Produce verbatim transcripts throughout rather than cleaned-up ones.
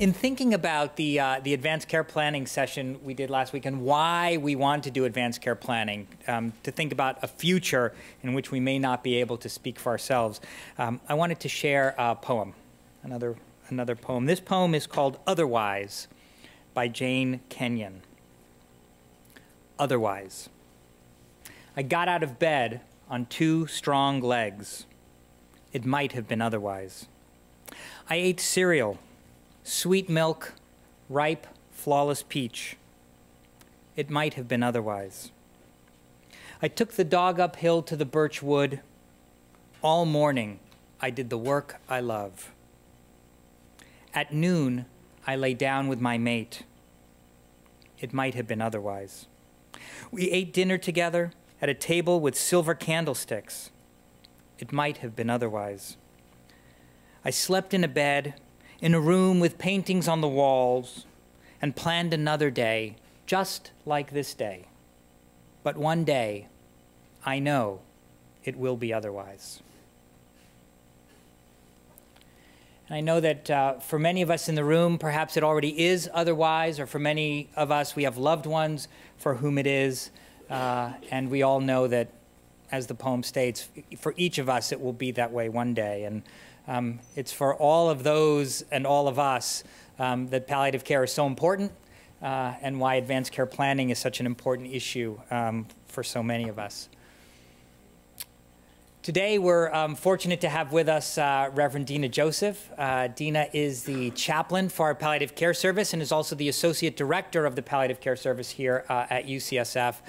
In thinking about the, uh, the advanced care planning session we did last week and why we want to do advanced care planning, um, to think about a future in which we may not be able to speak for ourselves, um, I wanted to share a poem, another, another poem. This poem is called Otherwise by Jane Kenyon. Otherwise. I got out of bed on two strong legs. It might have been otherwise. I ate cereal. Sweet milk, ripe, flawless peach. It might have been otherwise. I took the dog uphill to the birch wood. All morning, I did the work I love. At noon, I lay down with my mate. It might have been otherwise. We ate dinner together at a table with silver candlesticks. It might have been otherwise. I slept in a bed in a room with paintings on the walls, and planned another day, just like this day. But one day, I know it will be otherwise. And I know that uh, for many of us in the room, perhaps it already is otherwise, or for many of us, we have loved ones for whom it is, uh, and we all know that, as the poem states, for each of us, it will be that way one day. And Um, it's for all of those and all of us um, that palliative care is so important uh, and why advanced care planning is such an important issue um, for so many of us. Today we're um, fortunate to have with us uh, Reverend Denah Joseph. Uh, Denah is the chaplain for our palliative care service and is also the associate director of the palliative care service here uh, at U C S F.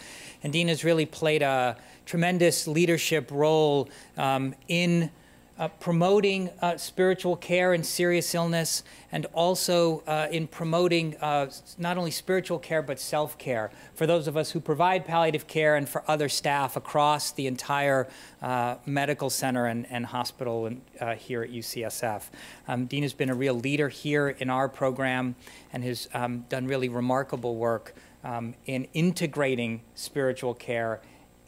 And Denah's really played a tremendous leadership role um, in Uh, promoting uh, spiritual care in serious illness, and also uh, in promoting uh, not only spiritual care but self-care for those of us who provide palliative care and for other staff across the entire uh, medical center and, and hospital and, uh, here at U C S F. Um, Denah has been a real leader here in our program and has um, done really remarkable work um, in integrating spiritual care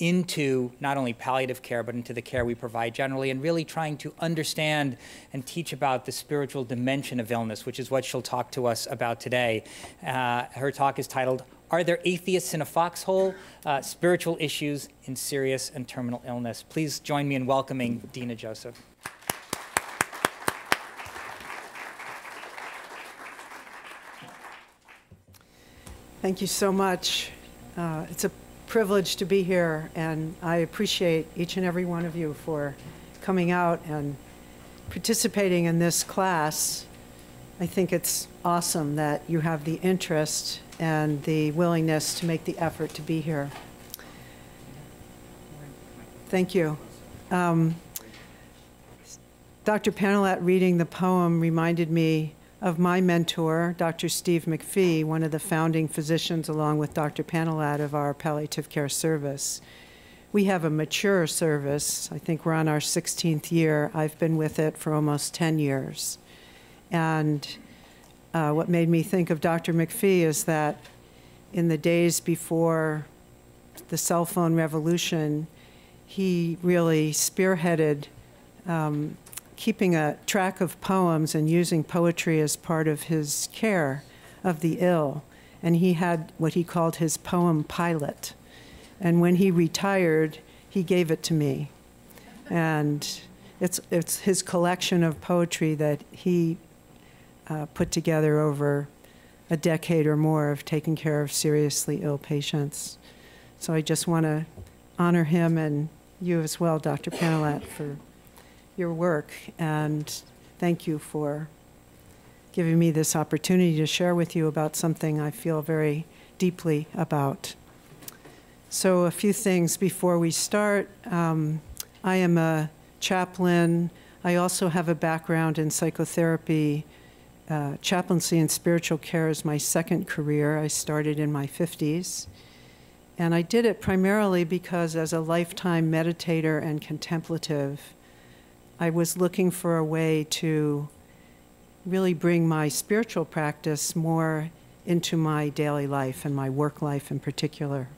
into not only palliative care, but into the care we provide generally, and really trying to understand and teach about the spiritual dimension of illness, which is what she'll talk to us about today. Uh, her talk is titled, Are There Atheists in a Foxhole? Uh, Spiritual Issues in Serious and Terminal Illness. Please join me in welcoming Denah Joseph. Thank you so much. Uh, it's a privilege to be here, and I appreciate each and every one of you for coming out and participating in this class. I think it's awesome that you have the interest and the willingness to make the effort to be here. Thank you. Um, Doctor Panelat reading the poem reminded me of my mentor, Doctor Steve McPhee, one of the founding physicians, along with Doctor Panelat, of our palliative care service. We have a mature service. I think we're on our sixteenth year. I've been with it for almost ten years. And uh, what made me think of Doctor McPhee is that in the days before the cell phone revolution, he really spearheaded um, keeping a track of poems and using poetry as part of his care of the ill. And he had what he called his poem pilot. And when he retired, he gave it to me. And it's, it's his collection of poetry that he uh, put together over a decade or more of taking care of seriously ill patients. So I just want to honor him and you as well, Doctor Panelat, for your work, and thank you for giving me this opportunity to share with you about something I feel very deeply about. So a few things before we start. Um, I am a chaplain. I also have a background in psychotherapy. Uh, chaplaincy and spiritual care is my second career. I started in my fifties. And I did it primarily because as a lifetime meditator and contemplative, I was looking for a way to really bring my spiritual practice more into my daily life and my work life in particular.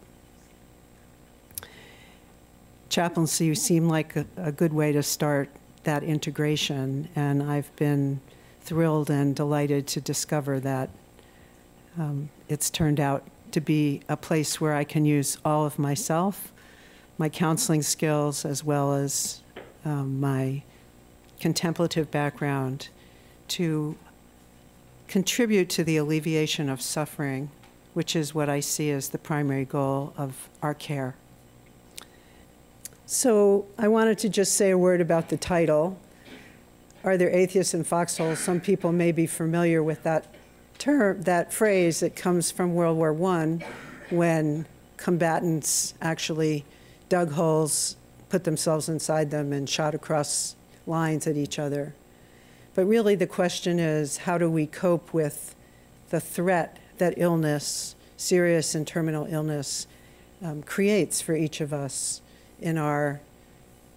Chaplaincy seemed like a, a good way to start that integration, and I've been thrilled and delighted to discover that um, it's turned out to be a place where I can use all of myself, my counseling skills, as well as Um, my contemplative background to contribute to the alleviation of suffering, which is what I see as the primary goal of our care. So I wanted to just say a word about the title. Are there atheists in foxholes? Some people may be familiar with that term, that phrase that comes from World War One, when combatants actually dug holes, put themselves inside them, and shot across lines at each other. But really the question is, how do we cope with the threat that illness, serious and terminal illness, um, creates for each of us in our,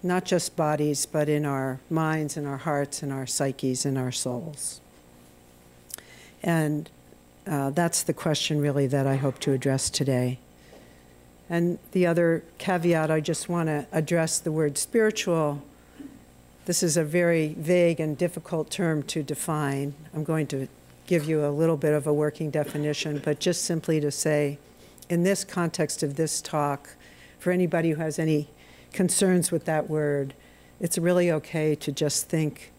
not just bodies, but in our minds, in our hearts, in our psyches, in our souls? And uh, that's the question really that I hope to address today. And the other caveat, I just want to address the word spiritual. This is a very vague and difficult term to define. I'm going to give you a little bit of a working definition, but just simply to say, in this context of this talk, for anybody who has any concerns with that word, it's really okay to just think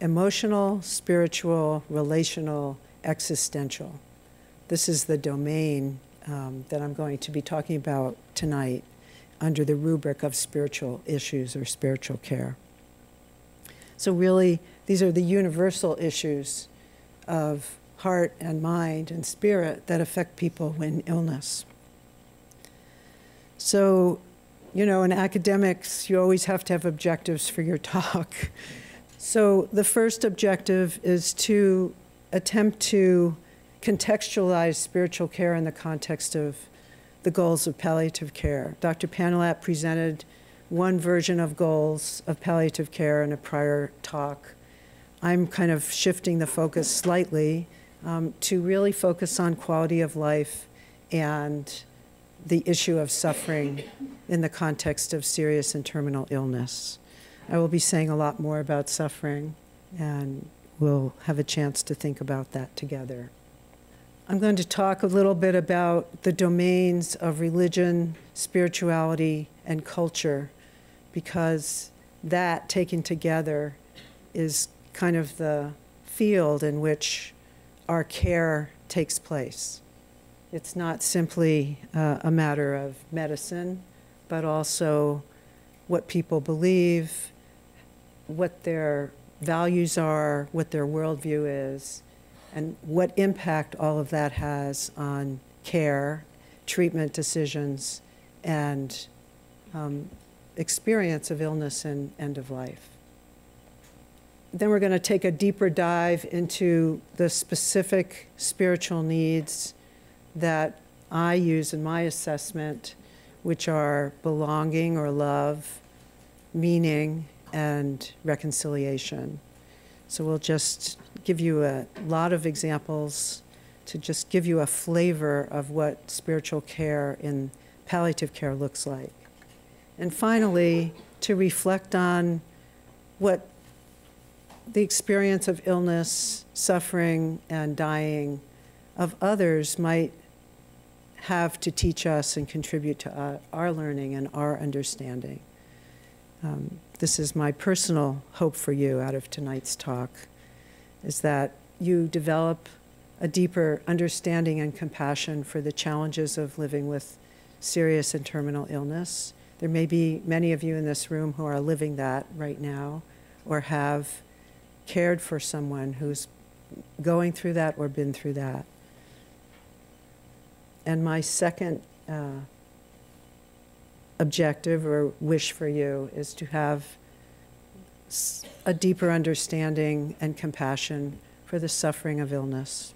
emotional, spiritual, relational, existential. This is the domain Um, that I'm going to be talking about tonight under the rubric of spiritual issues or spiritual care. So really, these are the universal issues of heart and mind and spirit that affect people in illness. So, you know, in academics, you always have to have objectives for your talk. So the first objective is to attempt to contextualize spiritual care in the context of the goals of palliative care. Doctor Panelat presented one version of goals of palliative care in a prior talk. I'm kind of shifting the focus slightly um, to really focus on quality of life and the issue of suffering in the context of serious and terminal illness. I will be saying a lot more about suffering, and we'll have a chance to think about that together. I'm going to talk a little bit about the domains of religion, spirituality, and culture, because that, taken together, is kind of the field in which our care takes place. It's not simply uh, a matter of medicine, but also what people believe, what their values are, what their worldview is, and what impact all of that has on care, treatment decisions, and um, experience of illness and end of life. Then we're going to take a deeper dive into the specific spiritual needs that I use in my assessment, which are belonging or love, meaning, and reconciliation. So we'll just give you a lot of examples to just give you a flavor of what spiritual care in palliative care looks like. And finally, to reflect on what the experience of illness, suffering, and dying of others might have to teach us and contribute to our learning and our understanding. Um, this is my personal hope for you out of tonight's talk, is that you develop a deeper understanding and compassion for the challenges of living with serious and terminal illness. There may be many of you in this room who are living that right now, or have cared for someone who's going through that or been through that. And my second uh, objective or wish for you is to have a deeper understanding and compassion for the suffering of illness.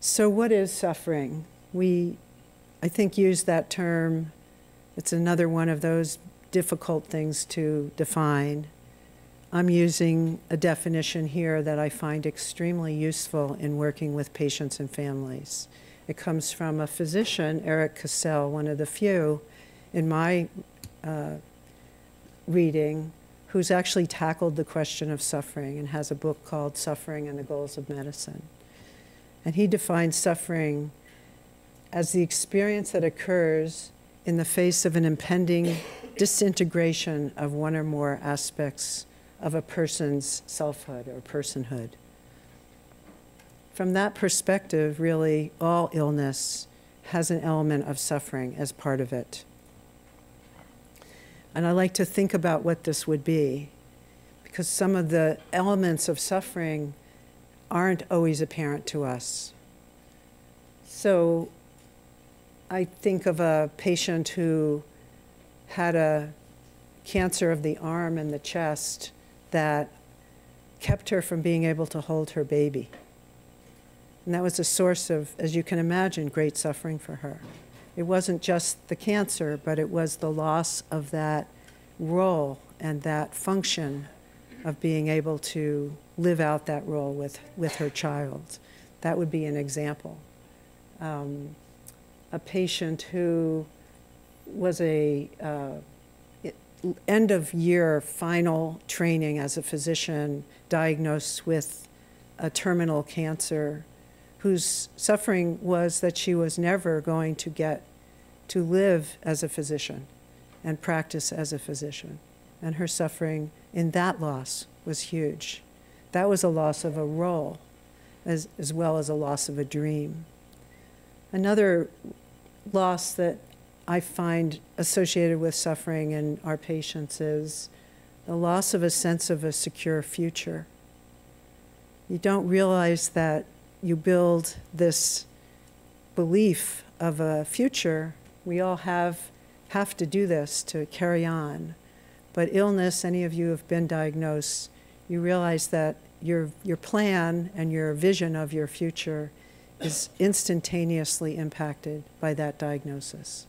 So what is suffering? We, I think, use that term. It's another one of those difficult things to define. I'm using a definition here that I find extremely useful in working with patients and families. It comes from a physician, Eric Cassell, one of the few in my uh, reading, who's actually tackled the question of suffering and has a book called Suffering and the Goals of Medicine. And he defines suffering as the experience that occurs in the face of an impending disintegration of one or more aspects of a person's selfhood or personhood. From that perspective, really, all illness has an element of suffering as part of it. And I like to think about what this would be, because some of the elements of suffering aren't always apparent to us. So I think of a patient who had a cancer of the arm and the chest that kept her from being able to hold her baby. And that was a source of, as you can imagine, great suffering for her. It wasn't just the cancer, but it was the loss of that role and that function of being able to live out that role with, with her child. That would be an example. Um, a patient who was a uh, end of year final training as a physician, diagnosed with a terminal cancer, whose suffering was that she was never going to get to live as a physician and practice as a physician. And her suffering in that loss was huge. That was a loss of a role, as, as well as a loss of a dream. Another loss that I find associated with suffering in our patients is the loss of a sense of a secure future. You don't realize that you build this belief of a future. We all have, have to do this to carry on. But illness, any of you who have been diagnosed, you realize that your, your plan and your vision of your future is instantaneously impacted by that diagnosis.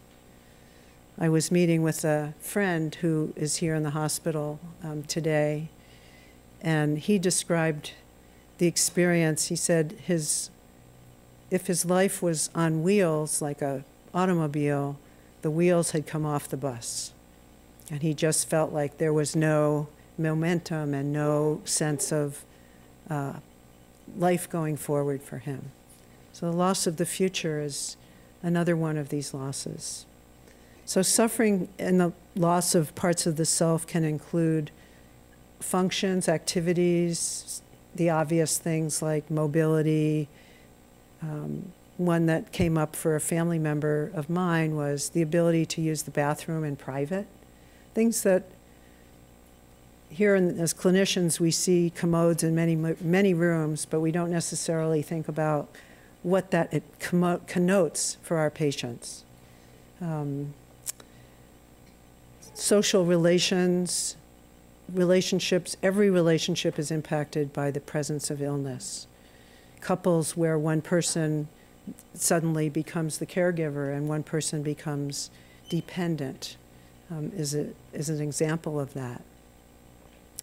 I was meeting with a friend who is here in the hospital um, today, and he described the experience. He said his, if his life was on wheels, like an automobile, the wheels had come off the bus. And he just felt like there was no momentum and no sense of uh, life going forward for him. So the loss of the future is another one of these losses. So suffering and the loss of parts of the self can include functions, activities, the obvious things like mobility. Um, one that came up for a family member of mine was the ability to use the bathroom in private. Things that here in, as clinicians, we see commodes in many, many rooms, but we don't necessarily think about what that it connotes for our patients. Um, social relations, relationships, every relationship is impacted by the presence of illness. Couples where one person suddenly becomes the caregiver and one person becomes dependent um, is, a, is an example of that.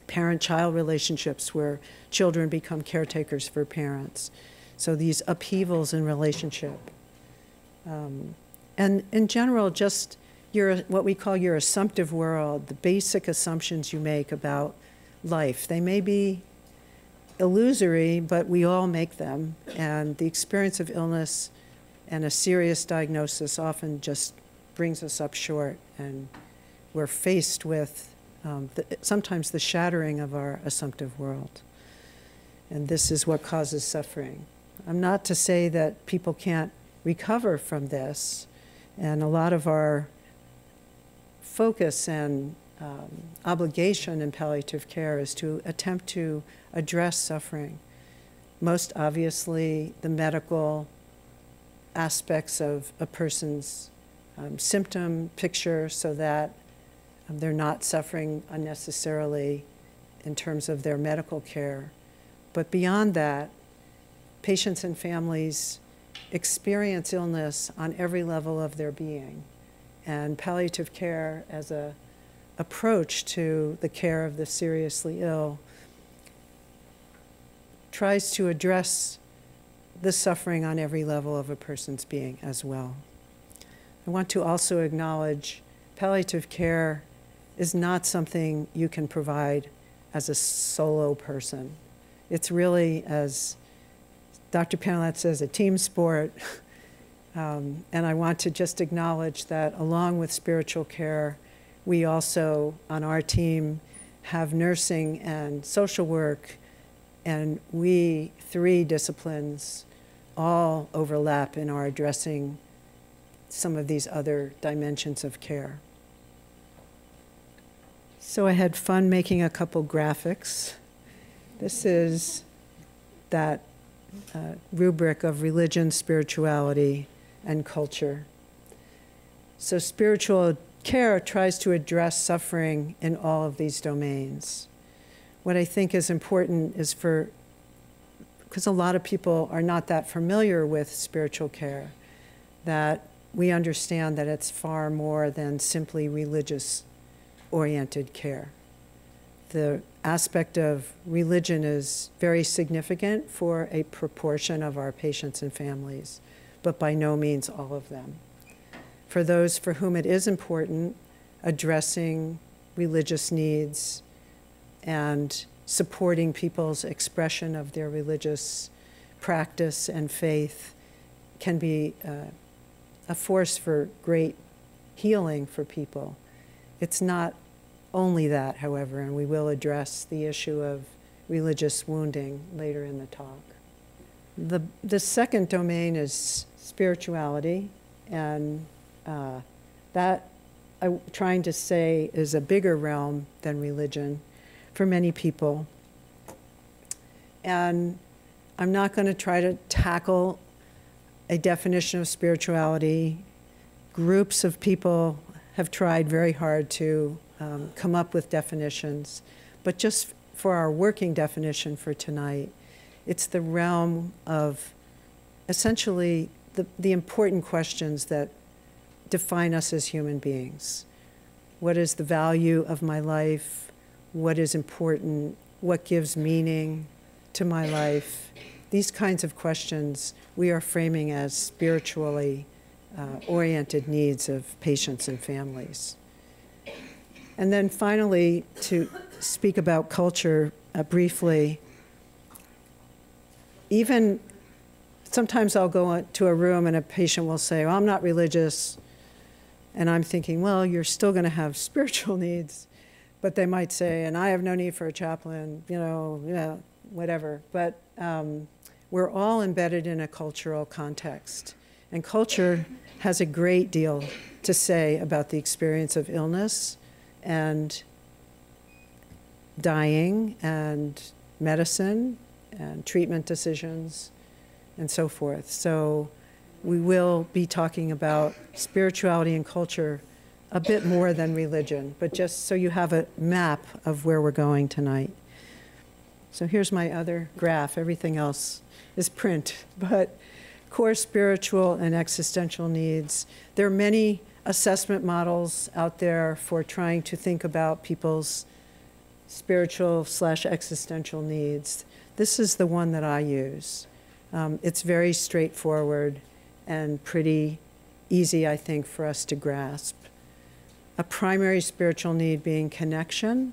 Parent-child relationships where children become caretakers for parents. So these upheavals in relationship. Um, and in general, just your, what we call your assumptive world, the basic assumptions you make about life. They may be illusory, but we all make them. And the experience of illness and a serious diagnosis often just brings us up short. And we're faced with um, the, sometimes the shattering of our assumptive world. and this is what causes suffering. I'm not to say that people can't recover from this, and a lot of our focus and um, obligation in palliative care is to attempt to address suffering. Most obviously, the medical aspects of a person's um, symptom picture, so that um, they're not suffering unnecessarily in terms of their medical care. But beyond that, patients and families experience illness on every level of their being. And palliative care as an approach to the care of the seriously ill tries to address the suffering on every level of a person's being as well. I want to also acknowledge palliative care is not something you can provide as a solo person. It's really, as Doctor Panelat says, a team sport. Um, and I want to just acknowledge that along with spiritual care, we also, on our team, have nursing and social work, and we three disciplines all overlap in our addressing some of these other dimensions of care. So I had fun making a couple graphics. This is that uh, rubric of religion, spirituality, and culture. So spiritual care tries to address suffering in all of these domains. What I think is important is for, because a lot of people are not that familiar with spiritual care, that we understand that it's far more than simply religious-oriented care. The aspect of religion is very significant for a proportion of our patients and families, but by no means all of them. For those for whom it is important, addressing religious needs and supporting people's expression of their religious practice and faith can be uh, a force for great healing for people. It's not only that, however, and we will address the issue of religious wounding later in the talk. The, the second domain is spirituality, and uh, that I'm trying to say is a bigger realm than religion for many people. And I'm not going to try to tackle a definition of spirituality. Groups of people have tried very hard to um, come up with definitions, but just for our working definition for tonight, it's the realm of essentially the, the important questions that define us as human beings. What is the value of my life? What is important? What gives meaning to my life? These kinds of questions we are framing as spiritually uh, oriented needs of patients and families. And then finally, to speak about culture uh, briefly, even sometimes I'll go to a room and a patient will say, well, I'm not religious. And I'm thinking, well, you're still going to have spiritual needs. But they might say, and I have no need for a chaplain, you know, you know whatever. But um, we're all embedded in a cultural context. And culture has a great deal to say about the experience of illness and dying and medicine and treatment decisions and so forth. So we will be talking about spirituality and culture a bit more than religion, but just so you have a map of where we're going tonight. So here's my other graph. Everything else is print, but core spiritual and existential needs. There are many assessment models out there for trying to think about people's spiritual slash existential needs. This is the one that I use. Um, it's very straightforward and pretty easy, I think, for us to grasp. A primary spiritual need being connection,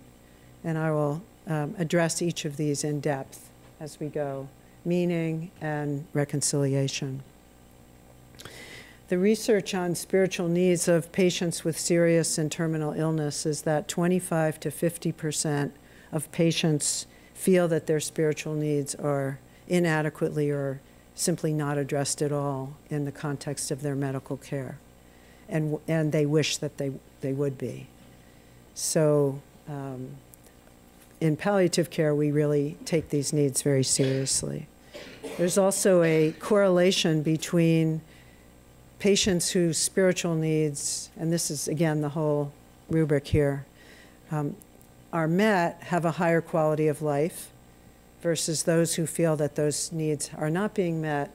and I will um, address each of these in depth as we go, meaning and reconciliation. The research on spiritual needs of patients with serious and terminal illness is that twenty-five to fifty percent of patients feel that their spiritual needs are inadequately or simply not addressed at all in the context of their medical care. And, and they wish that they, they would be. So um, in palliative care, we really take these needs very seriously. There's also a correlation between patients whose spiritual needs, and this is, again, the whole rubric here, um, are met, have a higher quality of life, versus those who feel that those needs are not being met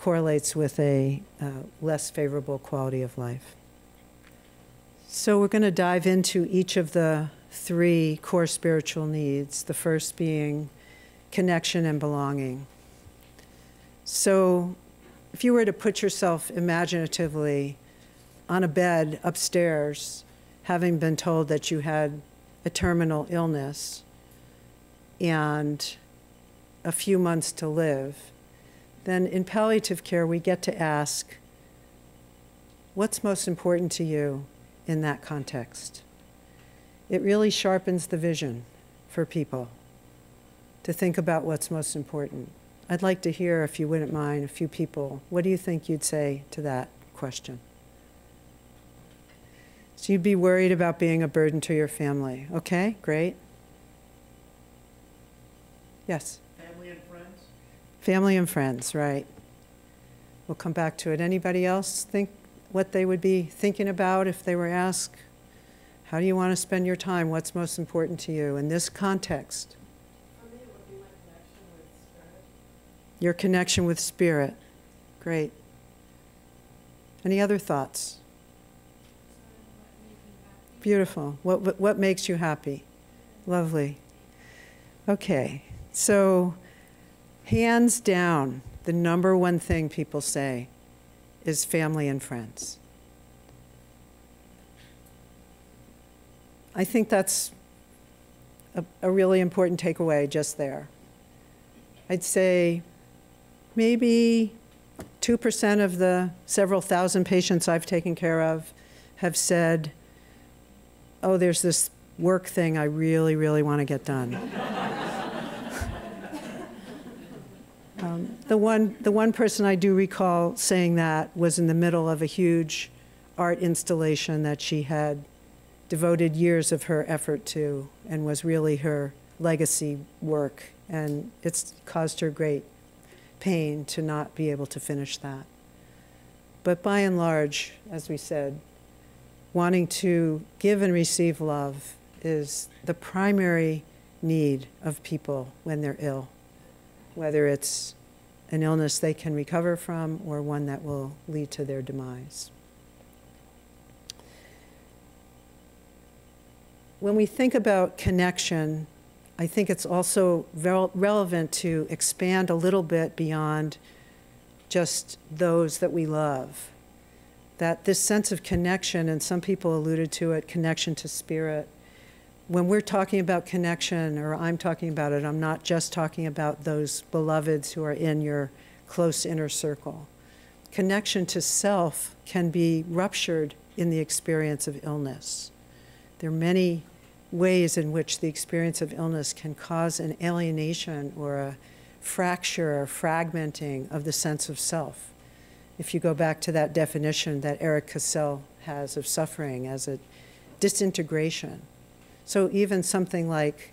correlates with a uh, less favorable quality of life. So we're going to dive into each of the three core spiritual needs, the first being connection and belonging. So if you were to put yourself imaginatively on a bed upstairs, having been told that you had a terminal illness and a few months to live, then in palliative care, we get to ask, what's most important to you in that context? It really sharpens the vision for people to think about what's most important. I'd like to hear, if you wouldn't mind, a few people. What do you think you'd say to that question? So you'd be worried about being a burden to your family. Okay, great. Yes? Family and friends. Family and friends, right. We'll come back to it. Anybody else think what they would be thinking about if they were asked, how do you want to spend your time? What's most important to you in this context? For me, it would be my connection with spirit. Your connection with spirit. Great. Any other thoughts? Beautiful. What, what, what makes you happy? Lovely. Okay. So hands down, the number one thing people say is family and friends. I think that's a, a really important takeaway just there. I'd say maybe two percent of the several thousand patients I've taken care of have said, oh, there's this work thing I really, really want to get done. um, the one, the one person I do recall saying that was in the middle of a huge art installation that she had devoted years of her effort to and was really her legacy work. And it's caused her great pain to not be able to finish that. But by and large, as we said, wanting to give and receive love is the primary need of people when they're ill, whether it's an illness they can recover from or one that will lead to their demise. When we think about connection, I think it's also re- relevant to expand a little bit beyond just those that we love. That this sense of connection, and some people alluded to it, connection to spirit. When we're talking about connection, or I'm talking about it, I'm not just talking about those beloveds who are in your close inner circle. Connection to self can be ruptured in the experience of illness. There are many ways in which the experience of illness can cause an alienation or a fracture or fragmenting of the sense of self. If you go back to that definition that Eric Cassell has of suffering as a disintegration. So even something like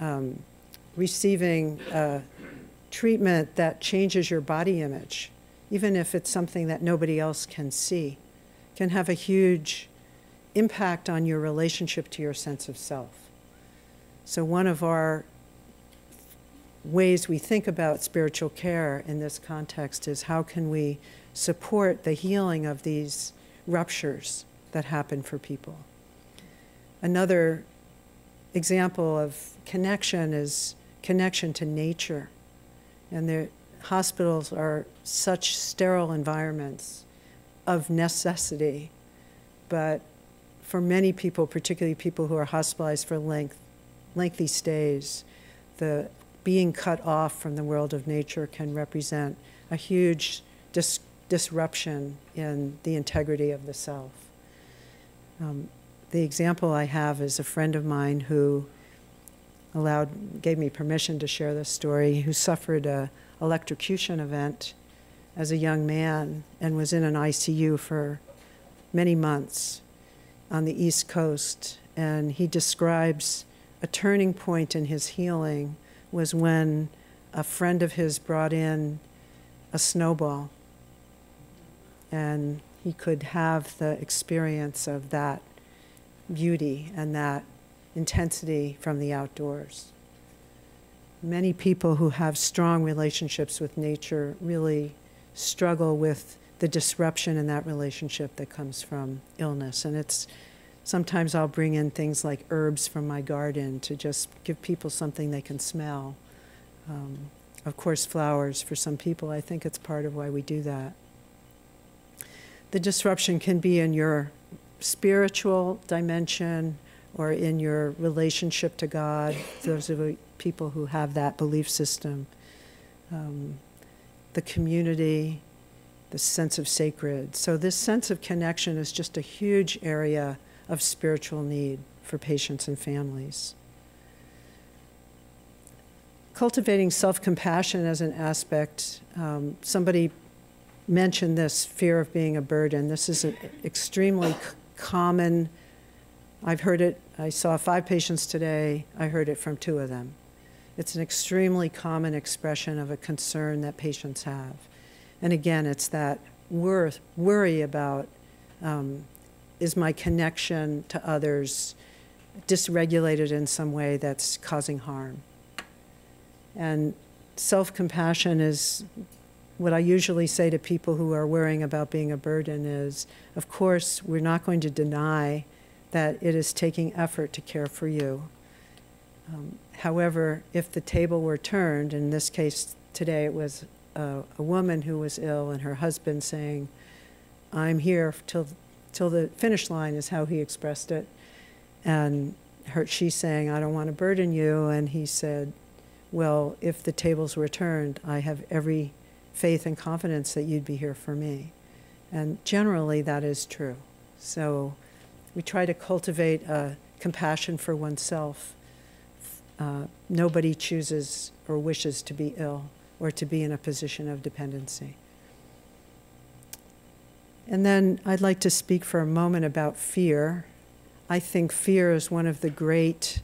um, receiving a treatment that changes your body image, even if it's something that nobody else can see, can have a huge impact on your relationship to your sense of self. So one of our ways we think about spiritual care in this context is how can we support the healing of these ruptures that happen for people. Another example of connection is connection to nature. And the hospitals are such sterile environments of necessity, but for many people, particularly people who are hospitalized for length, lengthy stays, the being cut off from the world of nature can represent a huge dis disruption in the integrity of the self. Um, the example I have is a friend of mine who, allowed, gave me permission to share this story, who suffered an electrocution event as a young man and was in an I C U for many months on the East Coast. And he describes a turning point in his healing was when a friend of his brought in a snowball, and he could have the experience of that beauty and that intensity from the outdoors. Many people who have strong relationships with nature really struggle with the disruption in that relationship that comes from illness. And it's sometimes I'll bring in things like herbs from my garden to just give people something they can smell. Um, of course, flowers for some people. I think it's part of why we do that. The disruption can be in your spiritual dimension or in your relationship to God, those of people who have that belief system, um, the community, the sense of sacred. So this sense of connection is just a huge area of spiritual need for patients and families. Cultivating self-compassion as an aspect, um, somebody mentioned this fear of being a burden. This is an extremely common. I've heard it. I saw five patients today. I heard it from two of them. It's an extremely common expression of a concern that patients have. And again, it's that wor worry about, um, is my connection to others dysregulated in some way that's causing harm? And self-compassion is what I usually say to people who are worrying about being a burden is, of course, we're not going to deny that it is taking effort to care for you. Um, however, if the table were turned, in this case today it was a, a woman who was ill and her husband saying, I'm here till, till the finish line is how he expressed it. And her, she's saying, I don't want to burden you. And he said, well, if the tables were turned, I have every faith and confidence that you'd be here for me. And generally that is true. So we try to cultivate a compassion for oneself. Uh, nobody chooses or wishes to be ill or to be in a position of dependency. And then I'd like to speak for a moment about fear. I think fear is one of the great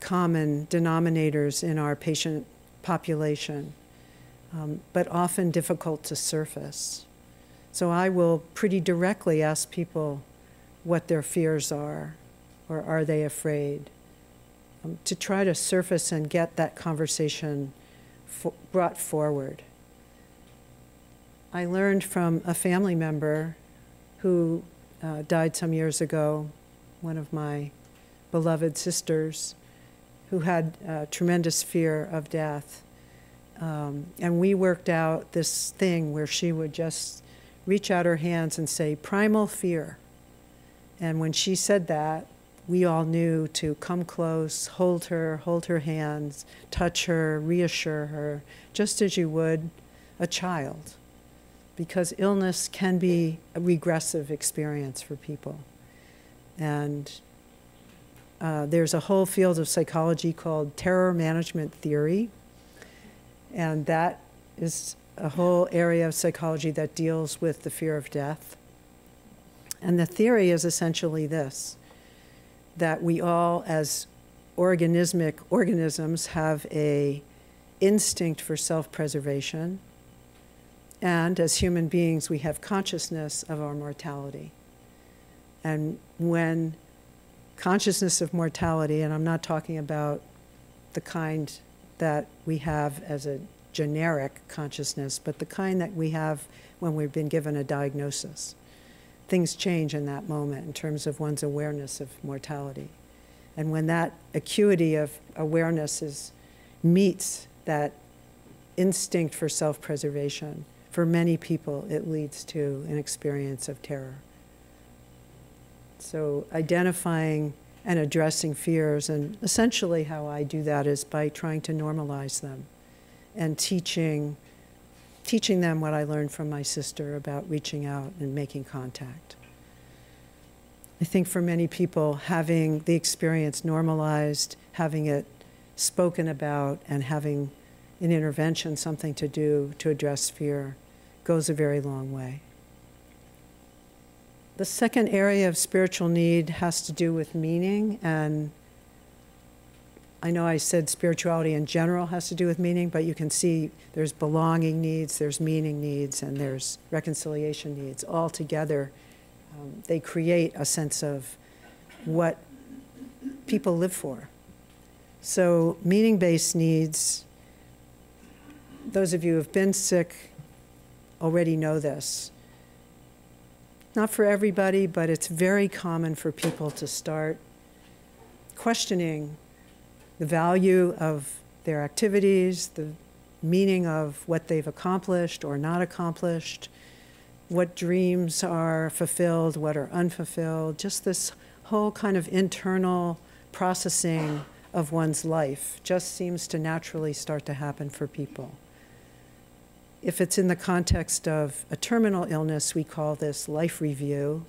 common denominators in our patient population. Um, but often difficult to surface. So I will pretty directly ask people what their fears are, or are they afraid, um, to try to surface and get that conversation fo- brought forward. I learned from a family member who uh, died some years ago, one of my beloved sisters, who had uh, tremendous fear of death. Um, and we worked out this thing where she would just reach out her hands and say, primal fear. And when she said that, we all knew to come close, hold her, hold her hands, touch her, reassure her, just as you would a child. Because illness can be a regressive experience for people. And uh, there's a whole field of psychology called terror management theory. And that is a whole area of psychology that deals with the fear of death. And the theory is essentially this, that we all as organismic organisms have a instinct for self-preservation. And as human beings, we have consciousness of our mortality. And when consciousness of mortality, and I'm not talking about the kind that we have as a generic consciousness, but the kind that we have when we've been given a diagnosis. Things change in that moment in terms of one's awareness of mortality. And when that acuity of awareness is, meets that instinct for self-preservation, for many people it leads to an experience of terror. So identifying and addressing fears. And essentially how I do that is by trying to normalize them and teaching, teaching them what I learned from my sister about reaching out and making contact. I think for many people, having the experience normalized, having it spoken about and having an intervention, something to do to address fear, goes a very long way. The second area of spiritual need has to do with meaning, and I know I said spirituality in general has to do with meaning, but you can see there's belonging needs, there's meaning needs, and there's reconciliation needs. All together, um, they create a sense of what people live for. So meaning-based needs, those of you who have been sick already know this. Not for everybody, but it's very common for people to start questioning the value of their activities, the meaning of what they've accomplished or not accomplished, what dreams are fulfilled, what are unfulfilled, just this whole kind of internal processing of one's life just seems to naturally start to happen for people. If it's in the context of a terminal illness, we call this life review,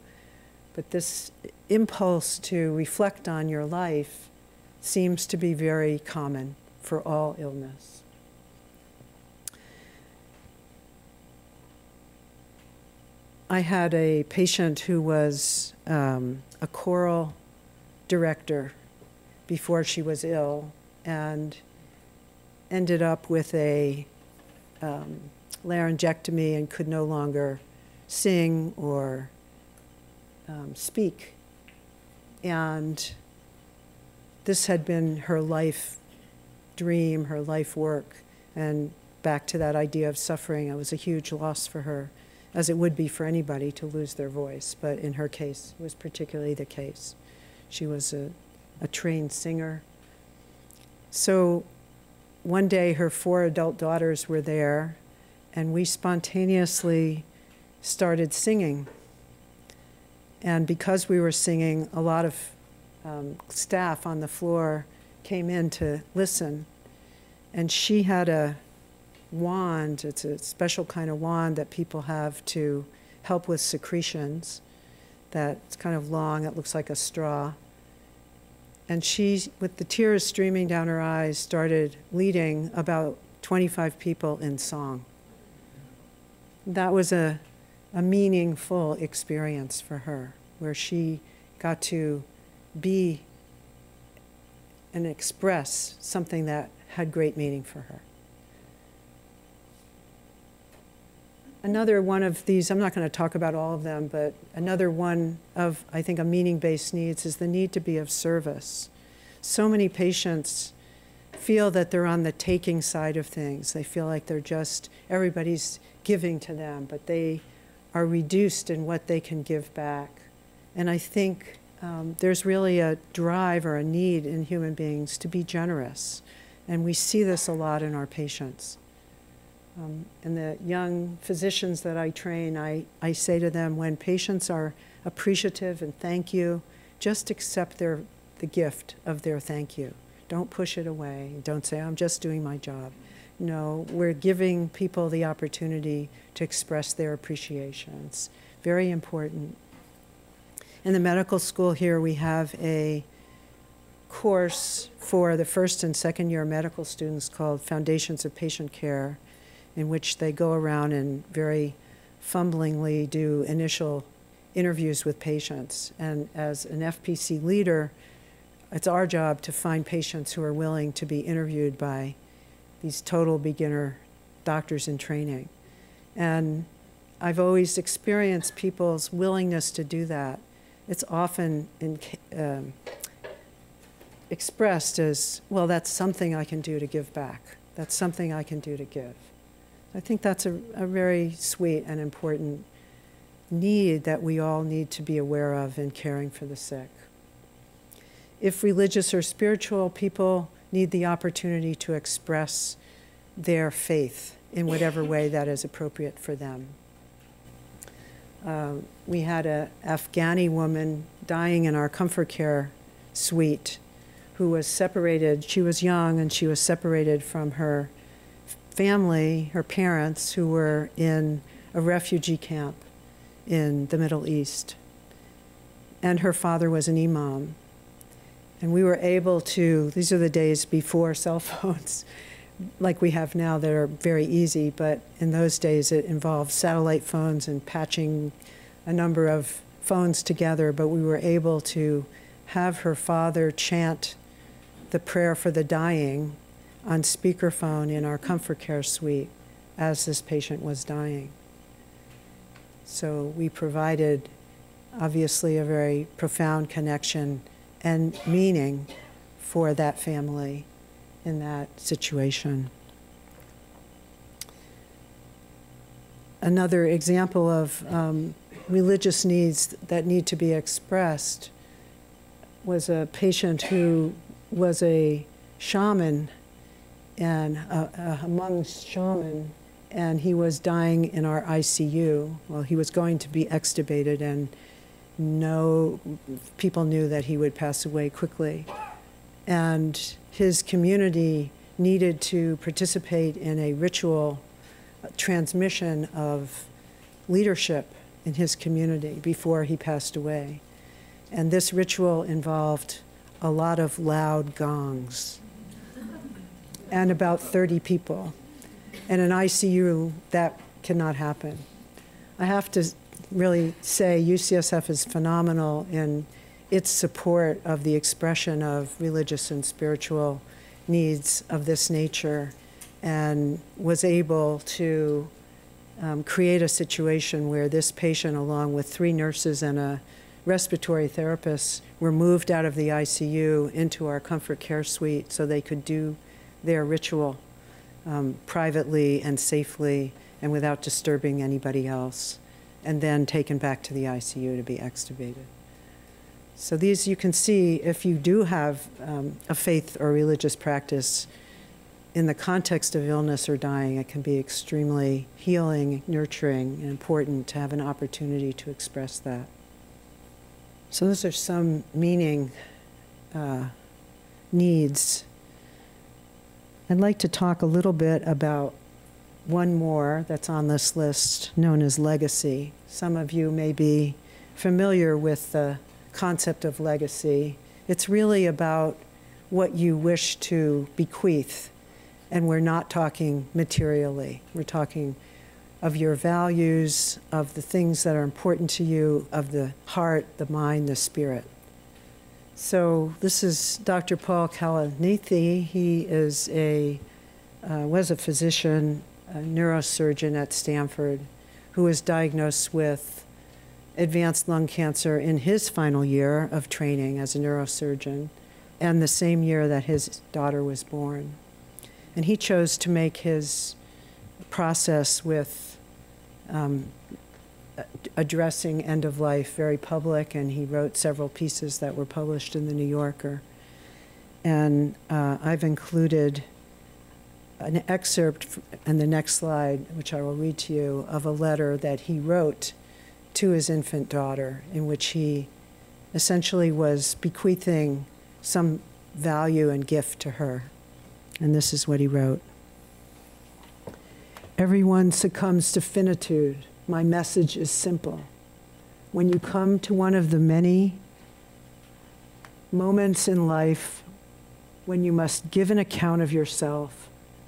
but this impulse to reflect on your life seems to be very common for all illness. I had a patient who was um, a choral director before she was ill and ended up with a um, laryngectomy and could no longer sing or um, speak. And this had been her life dream, her life work, and back to that idea of suffering. It was a huge loss for her, as it would be for anybody to lose their voice, but in her case, it was particularly the case. She was a, a trained singer. So one day, her four adult daughters were there, and we spontaneously started singing. And because we were singing, a lot of Um, staff on the floor came in to listen, and she had a wand. It's a special kind of wand that people have to help with secretions, that's kind of long, it looks like a straw. And she, with the tears streaming down her eyes, started leading about twenty-five people in song. That was a, a meaningful experience for her, where she got to be and express something that had great meaning for her. Another one of these, I'm not going to talk about all of them, but another one of, I think, a meaning-based needs is the need to be of service. So many patients feel that they're on the taking side of things. They feel like they're just, everybody's giving to them, but they are reduced in what they can give back. And I think Um, there's really a drive or a need in human beings to be generous. And we see this a lot in our patients. Um, and the young physicians that I train, I, I say to them, when patients are appreciative and thank you, just accept their, the gift of their thank you. Don't push it away. Don't say, I'm just doing my job. No, we're giving people the opportunity to express their appreciation. It's very important. In the medical school here, we have a course for the first and second year medical students called Foundations of Patient Care, in which they go around and very fumblingly do initial interviews with patients. And as an F P C leader, it's our job to find patients who are willing to be interviewed by these total beginner doctors in training. And I've always experienced people's willingness to do that. It's often in, um, expressed as, well, that's something I can do to give back. That's something I can do to give. I think that's a, a very sweet and important need that we all need to be aware of in caring for the sick. If religious or spiritual people need the opportunity to express their faith in whatever way that is appropriate for them. Uh, we had an Afghani woman dying in our comfort care suite who was separated. She was young, and she was separated from her family, her parents, who were in a refugee camp in the Middle East. And her father was an imam. And we were able to, these are the days before cell phones, like we have now, that are very easy, but in those days it involved satellite phones and patching a number of phones together, but we were able to have her father chant the prayer for the dying on speakerphone in our comfort care suite as this patient was dying. So we provided, obviously, a very profound connection and meaning for that family in that situation. Another example of um, religious needs that need to be expressed was a patient who was a shaman, and a, a Hmong shaman, and he was dying in our I C U. Well, he was going to be extubated, and no, people knew that he would pass away quickly. And his community needed to participate in a ritual transmission of leadership in his community before he passed away. And this ritual involved a lot of loud gongs and about thirty people. In an I C U, that cannot happen. I have to really say U C S F is phenomenal in its support of the expression of religious and spiritual needs of this nature, and was able to um, create a situation where this patient, along with three nurses and a respiratory therapists, were moved out of the I C U into our comfort care suite so they could do their ritual um, privately and safely and without disturbing anybody else, and then taken back to the I C U to be extubated. So these, you can see, if you do have um, a faith or religious practice in the context of illness or dying, it can be extremely healing, nurturing, and important to have an opportunity to express that. So those are some meaning uh, needs. I'd like to talk a little bit about one more that's on this list, known as legacy. Some of you may be familiar with the concept of legacy. It's really about what you wish to bequeath, and we're not talking materially. We're talking of your values, of the things that are important to you, of the heart, the mind, the spirit. So this is Doctor Paul Kalanithi. He is a, uh, was a physician, a neurosurgeon at Stanford, who was diagnosed with advanced lung cancer in his final year of training as a neurosurgeon, and the same year that his daughter was born. And he chose to make his process with Um, addressing end of life very public, and he wrote several pieces that were published in the New Yorker. And uh, I've included an excerpt in the next slide, which I will read to you, of a letter that he wrote to his infant daughter, in which he essentially was bequeathing some value and gift to her. And this is what he wrote. Everyone succumbs to finitude. My message is simple. When you come to one of the many moments in life when you must give an account of yourself,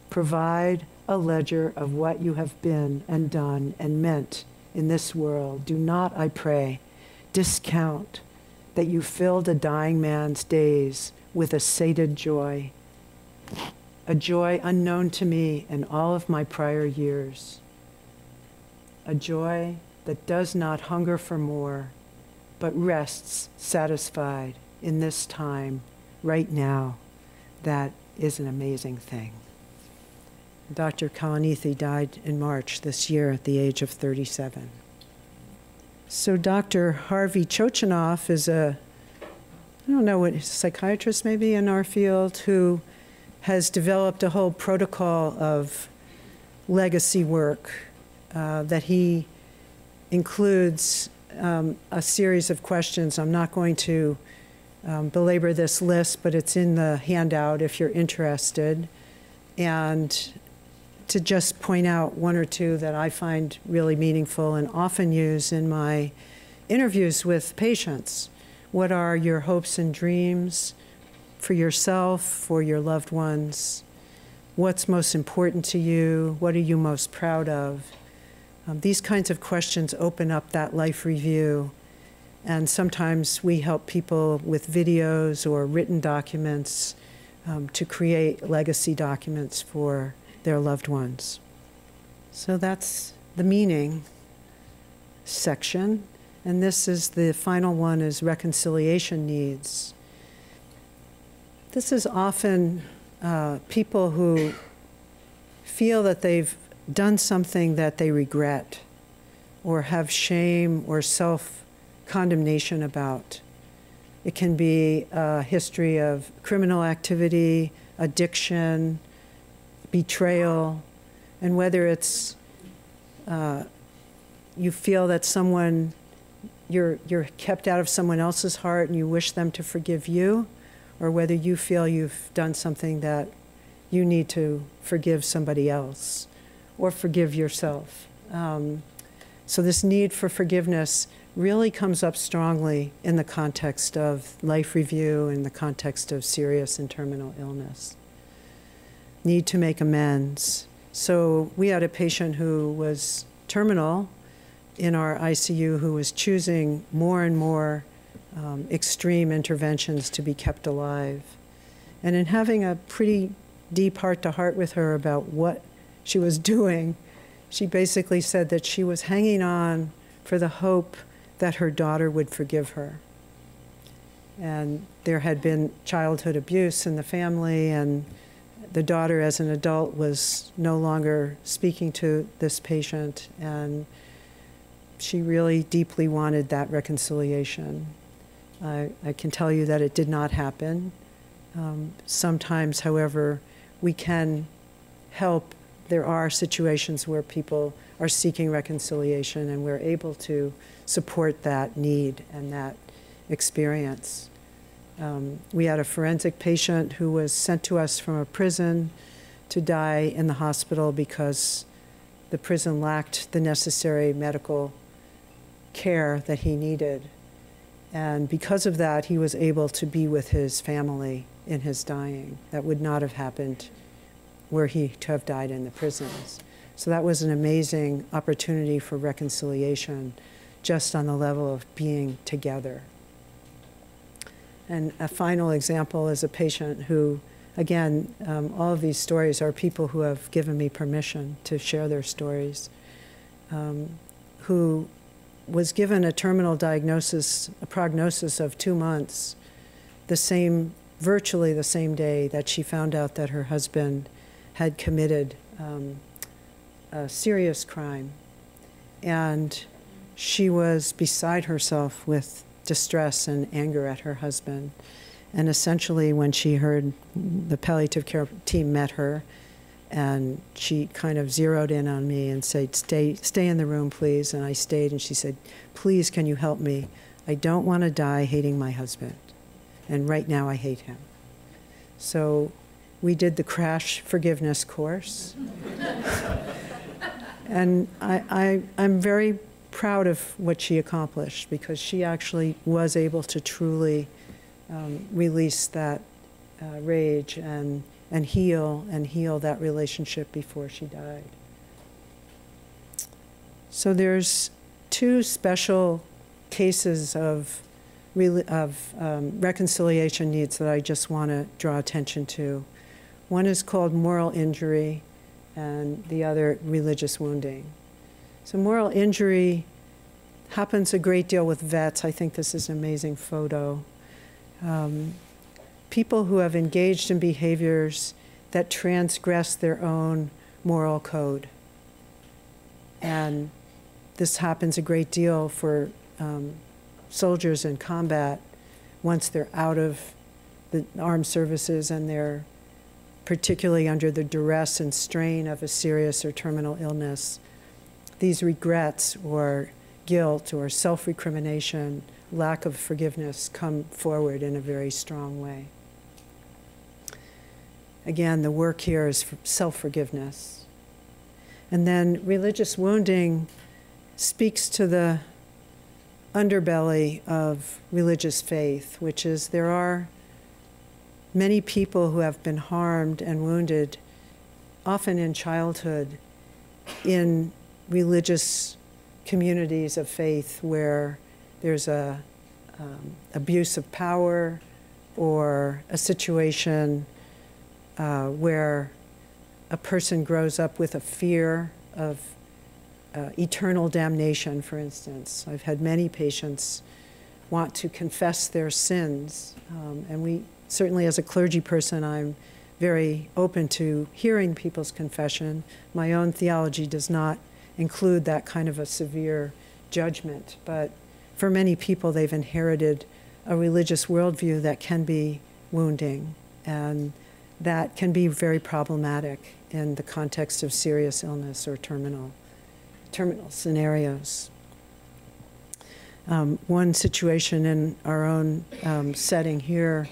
provide a ledger of what you have been and done and meant in this world, do not, I pray, discount that you filled a dying man's days with a sated joy, a joy unknown to me in all of my prior years, a joy that does not hunger for more, but rests satisfied in this time, right now. That is an amazing thing. Doctor Kalanithi died in March this year at the age of thirty-seven. So Doctor Harvey Chochenoff is a, I don't know, what, psychiatrist maybe in our field, who has developed a whole protocol of legacy work uh, that he includes um, a series of questions. I'm not going to um, belabor this list, but it's in the handout if you're interested. And to just point out one or two that I find really meaningful and often use in my interviews with patients. What are your hopes and dreams? for yourself, for your loved ones. What's most important to you? What are you most proud of? Um, these kinds of questions open up that life review. And sometimes we help people with videos or written documents um, to create legacy documents for their loved ones. So that's the meaning section. And this is the final one, is reconciliation needs. This is often uh, people who feel that they've done something that they regret or have shame or self-condemnation about. It can be a history of criminal activity, addiction, betrayal, and whether it's uh, you feel that someone, you're, you're kept out of someone else's heart and you wish them to forgive you, or whether you feel you've done something that you need to forgive somebody else or forgive yourself. Um, so this need for forgiveness really comes up strongly in the context of life review, in the context of serious and terminal illness. Need to make amends. So we had a patient who was terminal in our I C U who was choosing more and more um, extreme interventions to be kept alive. And in having a pretty deep heart-to-heart with her about what she was doing, she basically said that she was hanging on for the hope that her daughter would forgive her. And there had been childhood abuse in the family, and the daughter as an adult was no longer speaking to this patient, and she really deeply wanted that reconciliation. I, I can tell you that it did not happen. Um, sometimes, however, we can help. There are situations where people are seeking reconciliation, and we're able to support that need and that experience. Um, we had a forensic patient who was sent to us from a prison to die in the hospital because the prison lacked the necessary medical care that he needed. And because of that, he was able to be with his family in his dying. That would not have happened were he to have died in the prisons. So that was an amazing opportunity for reconciliation, just on the level of being together. And a final example is a patient who, again, um, all of these stories are people who have given me permission to share their stories, um, who was given a terminal diagnosis, a prognosis of two months, the same, virtually the same day that she found out that her husband had committed um, a serious crime. And she was beside herself with distress and anger at her husband. And essentially, when she heard the palliative care team met her, and she kind of zeroed in on me and said, stay, stay in the room, please. And I stayed, and she said, please, can you help me? I don't want to die hating my husband. And right now, I hate him. So we did the crash forgiveness course. And I, I, I'm very proud of what she accomplished, because she actually was able to truly um, release that uh, rage and, and heal and heal that relationship before she died. So there's two special cases of, of um, reconciliation needs that I just want to draw attention to. One is called moral injury, and the other religious wounding. So moral injury happens a great deal with vets. I think this is an amazing photo. Um, people who have engaged in behaviors that transgress their own moral code. And this happens a great deal for um, soldiers in combat once they're out of the armed services and they're particularly under the duress and strain of a serious or terminal illness. These regrets or guilt or self-recrimination, lack of forgiveness, come forward in a very strong way. Again, the work here is self-forgiveness. And then religious wounding speaks to the underbelly of religious faith, which is there are many people who have been harmed and wounded, often in childhood, in religious communities of faith where there's a um, abuse of power or a situation uh, where a person grows up with a fear of uh, eternal damnation, for instance. I've had many patients want to confess their sins, um, and we certainly, as a clergy person, I'm very open to hearing people's confession. My own theology does not include that kind of a severe judgment, but for many people, they've inherited a religious worldview that can be wounding, and that can be very problematic in the context of serious illness or terminal, terminal scenarios. Um, one situation in our own um, setting here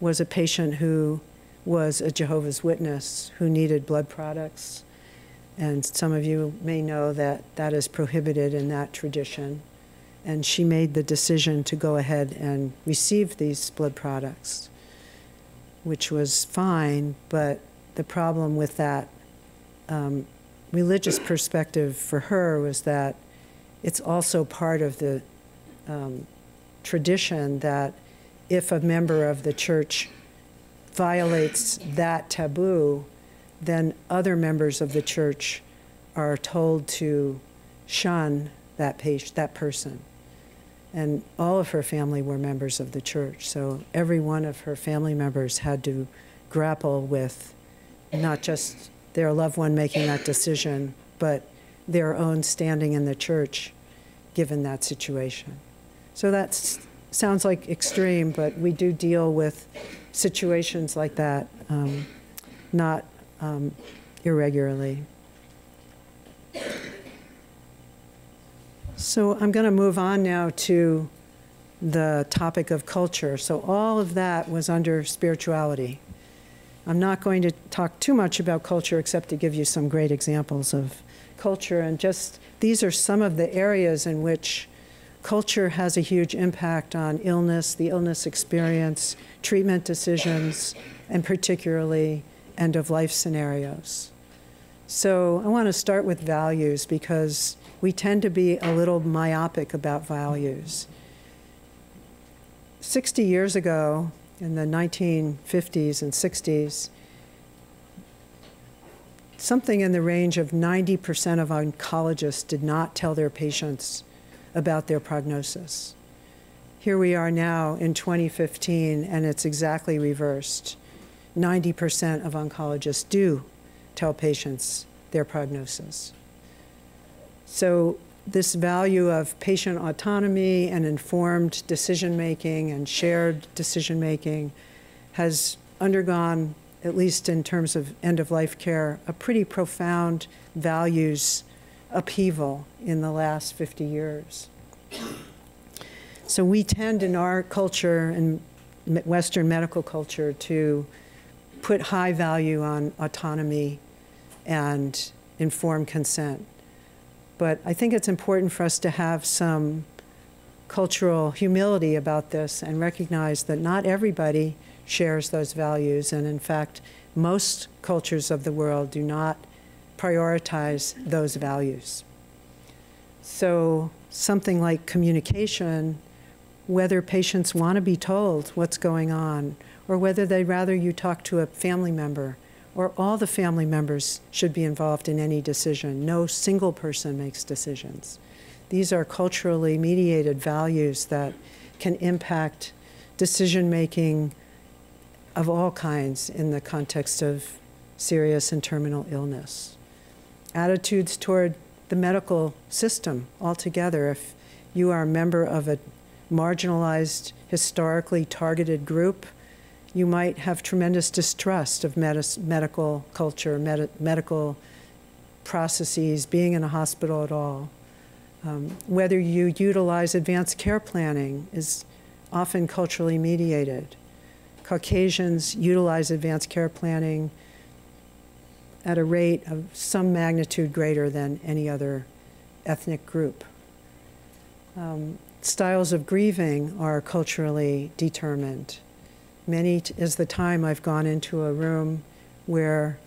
was a patient who was a Jehovah's Witness who needed blood products. And some of you may know that that is prohibited in that tradition. And she made the decision to go ahead and receive these blood products, which was fine. But the problem with that um, religious perspective for her was that it's also part of the um, tradition that if a member of the church violates that taboo, then other members of the church are told to shun that patient, that person. And all of her family were members of the church, so every one of her family members had to grapple with not just their loved one making that decision, but their own standing in the church given that situation. So that sounds like extreme, but we do deal with situations like that, um, not um, irregularly. So I'm going to move on now to the topic of culture. So all of that was under spirituality. I'm not going to talk too much about culture except to give you some great examples of culture. And just these are some of the areas in which culture has a huge impact on illness, the illness experience, treatment decisions, and particularly end-of-life scenarios. So I want to start with values because we tend to be a little myopic about values. sixty years ago, in the nineteen fifties and sixties, something in the range of ninety percent of oncologists did not tell their patients about their prognosis. Here we are now in twenty fifteen, and it's exactly reversed. ninety percent of oncologists do tell patients their prognosis. So this value of patient autonomy and informed decision-making and shared decision-making has undergone, at least in terms of end-of-life care, a pretty profound values upheaval in the last fifty years. So we tend in our culture, in Western medical culture, to put high value on autonomy and informed consent. But I think it's important for us to have some cultural humility about this and recognize that not everybody shares those values. And in fact, most cultures of the world do not prioritize those values. So something like communication, whether patients want to be told what's going on, or whether they'd rather you talk to a family member, or all the family members should be involved in any decision. No single person makes decisions. These are culturally mediated values that can impact decision-making of all kinds in the context of serious and terminal illness. Attitudes toward the medical system altogether. If you are a member of a marginalized, historically targeted group, you might have tremendous distrust of medical culture, med medical processes, being in a hospital at all. Um, whether you utilize advanced care planning is often culturally mediated. Caucasians utilize advanced care planning at a rate of some magnitude greater than any other ethnic group. Um, styles of grieving are culturally determined. Many t is the time I've gone into a room where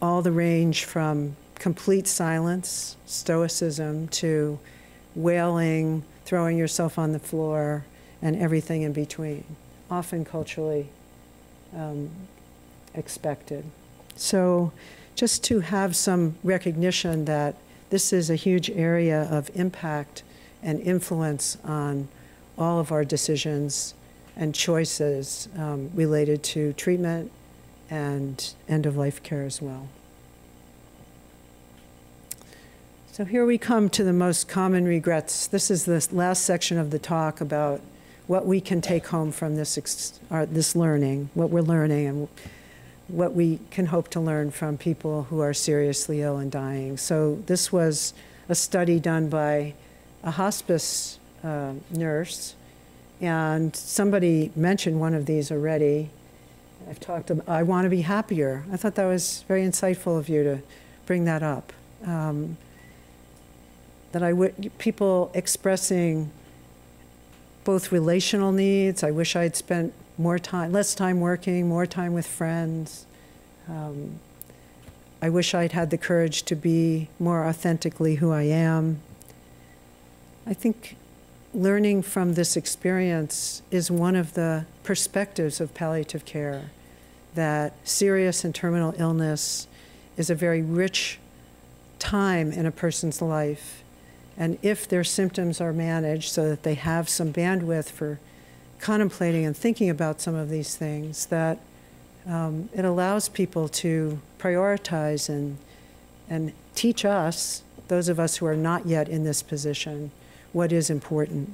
all the range from complete silence, stoicism, to wailing, throwing yourself on the floor, and everything in between, often culturally um, expected. So just to have some recognition that this is a huge area of impact and influence on all of our decisions and choices um, related to treatment and end-of-life care as well. So here we come to the most common regrets. This is the last section of the talk about what we can take home from this, ex our, this learning, what we're learning, and what we can hope to learn from people who are seriously ill and dying. So this was a study done by a hospice uh, nurse, and somebody mentioned one of these already. I've talked about, I want to be happier. I thought that was very insightful of you to bring that up. Um, that I would, people expressing both relational needs, I wish I had spent more time, less time working, more time with friends. Um, I wish I'd had the courage to be more authentically who I am. I think learning from this experience is one of the perspectives of palliative care, that serious and terminal illness is a very rich time in a person's life. And if their symptoms are managed so that they have some bandwidth for contemplating and thinking about some of these things, that um, it allows people to prioritize and, and teach us, those of us who are not yet in this position, what is important.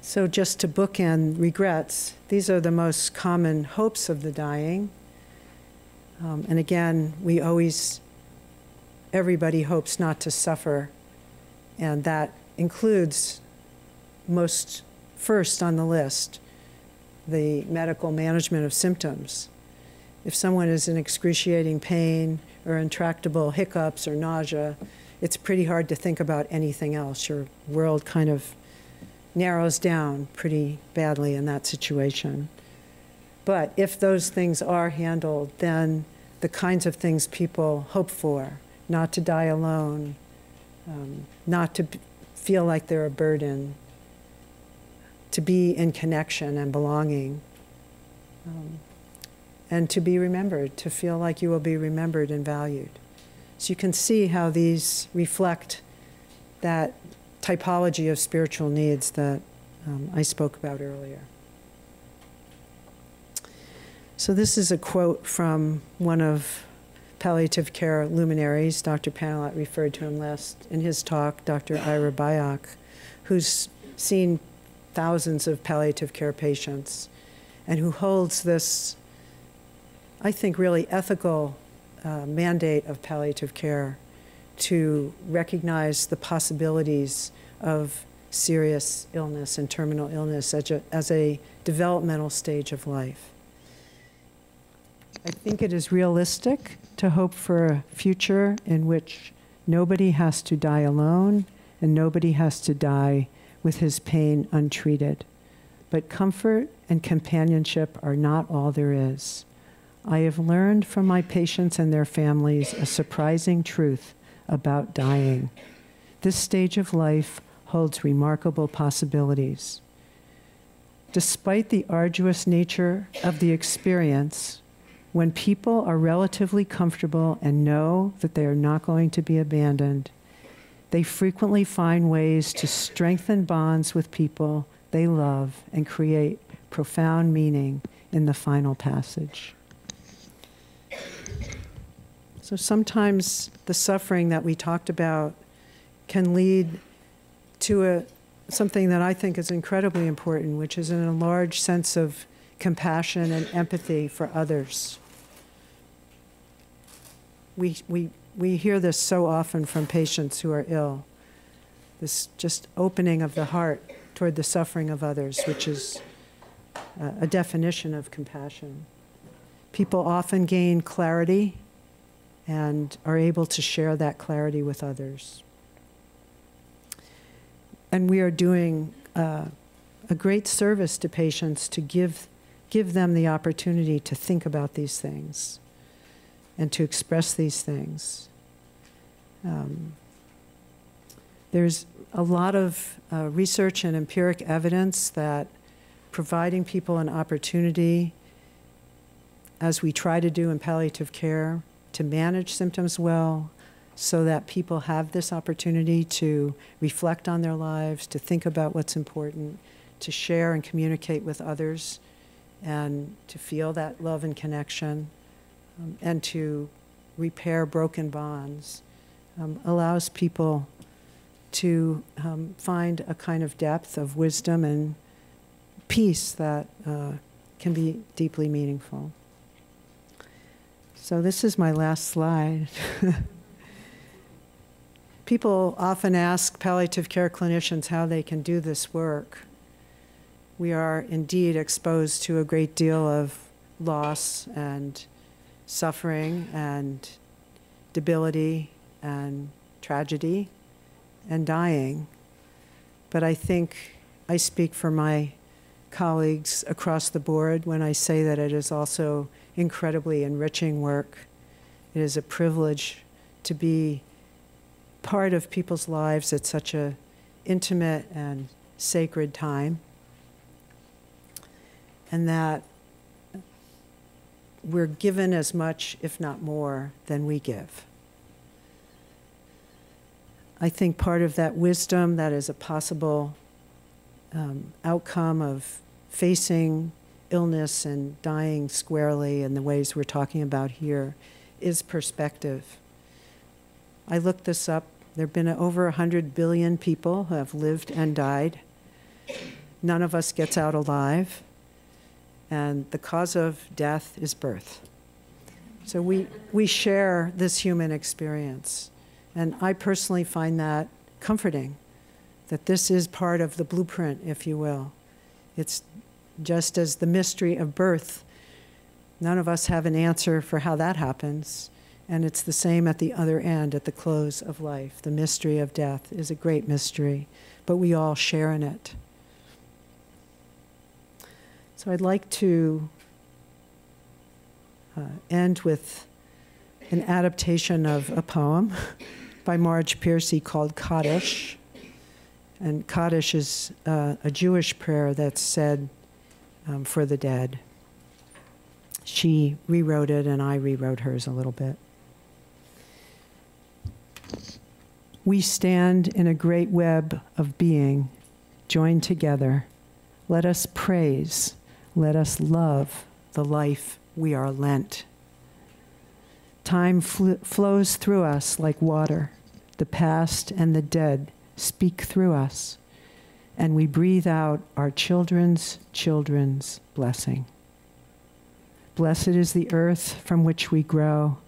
So just to bookend regrets, these are the most common hopes of the dying. Um, and again, we always, everybody hopes not to suffer. And that includes most first on the list, the medical management of symptoms. If someone is in excruciating pain or intractable hiccups or nausea, it's pretty hard to think about anything else. Your world kind of narrows down pretty badly in that situation. But if those things are handled, then the kinds of things people hope for, not to die alone, Um, not to feel like they're a burden, to be in connection and belonging, um, and to be remembered, to feel like you will be remembered and valued. So you can see how these reflect that typology of spiritual needs that um, I spoke about earlier. So this is a quote from one of palliative care luminaries. Doctor Panelat referred to him last in his talk, Doctor Ira Byock, who's seen thousands of palliative care patients and who holds this, I think, really ethical uh, mandate of palliative care to recognize the possibilities of serious illness and terminal illness as a, as a developmental stage of life. I think it is realistic to hope for a future in which nobody has to die alone and nobody has to die with his pain untreated. But comfort and companionship are not all there is. I have learned from my patients and their families a surprising truth about dying. This stage of life holds remarkable possibilities. Despite the arduous nature of the experience, when people are relatively comfortable and know that they are not going to be abandoned, they frequently find ways to strengthen bonds with people they love and create profound meaning in the final passage. So sometimes the suffering that we talked about can lead to a, something that I think is incredibly important, which is an enlarged sense of compassion and empathy for others. We, we, we hear this so often from patients who are ill, this just opening of the heart toward the suffering of others, which is uh, a definition of compassion. People often gain clarity and are able to share that clarity with others. And we are doing uh, a great service to patients to give give them the opportunity to think about these things and to express these things. Um, there's a lot of uh, research and empiric evidence that providing people an opportunity, as we try to do in palliative care, to manage symptoms well, so that people have this opportunity to reflect on their lives, to think about what's important, to share and communicate with others, and to feel that love and connection, um, and to repair broken bonds, um, allows people to um, find a kind of depth of wisdom and peace that uh, can be deeply meaningful. So this is my last slide. People often ask palliative care clinicians how they can do this work. We are indeed exposed to a great deal of loss and suffering and debility and tragedy and dying. But I think I speak for my colleagues across the board when I say that it is also incredibly enriching work. It is a privilege to be part of people's lives at such an intimate and sacred time, and that we're given as much, if not more, than we give. I think part of that wisdom that is a possible um, outcome of facing illness and dying squarely in the ways we're talking about here is perspective. I looked this up. There have been over one hundred billion people who have lived and died. None of us gets out alive. And the cause of death is birth. So we, we share this human experience. And I personally find that comforting, that this is part of the blueprint, if you will. It's just as the mystery of birth, none of us have an answer for how that happens. And it's the same at the other end, at the close of life. The mystery of death is a great mystery, but we all share in it. So I'd like to uh, end with an adaptation of a poem by Marge Piercy called Kaddish. And Kaddish is uh, a Jewish prayer that's said um, for the dead. She rewrote it, and I rewrote hers a little bit. We stand in a great web of being, joined together. Let us praise. Let us love the life we are lent. Time fl- flows through us like water. The past and the dead speak through us, and we breathe out our children's children's blessing. Blessed is the earth from which we grow.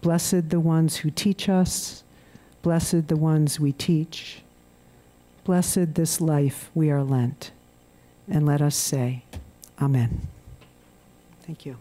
Blessed the ones who teach us. Blessed the ones we teach. Blessed this life we are lent. And let us say, Amen. Thank you.